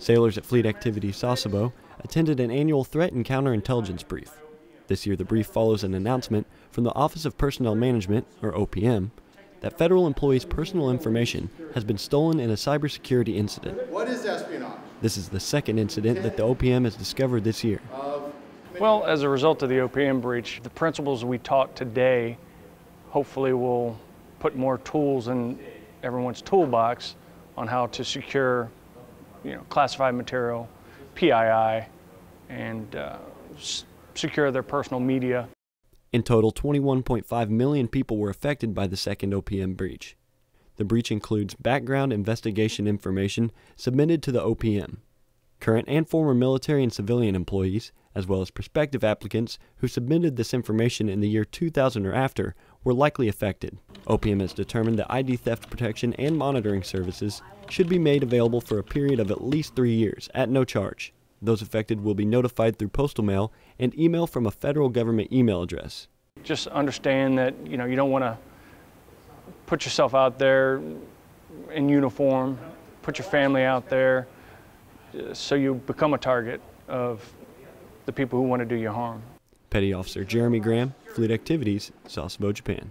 Sailors at Fleet Activity Sasebo attended an annual threat and counterintelligence brief. This year the brief follows an announcement from the Office of Personnel Management, or OPM, that federal employees' personal information has been stolen in a cybersecurity incident. What is espionage? This is the second incident that the OPM has discovered this year. Well, as a result of the OPM breach, the principles we taught today hopefully will put more tools in everyone's toolbox on how to secure, classified material, PII, and secure their personal media. In total, 21.5 million people were affected by the second OPM breach. The breach includes background investigation information submitted to the OPM. Current and former military and civilian employees, as well as prospective applicants who submitted this information in the year 2000 or after, were likely affected. OPM has determined that ID theft protection and monitoring services should be made available for a period of at least 3 years, at no charge. Those affected will be notified through postal mail and email from a federal government email address. Just understand that, you don't want to put yourself out there in uniform, put your family out there, so you become a target of the people who want to do you harm. Petty Officer Jeremy Graham, Fleet Activities, Sasebo, Japan.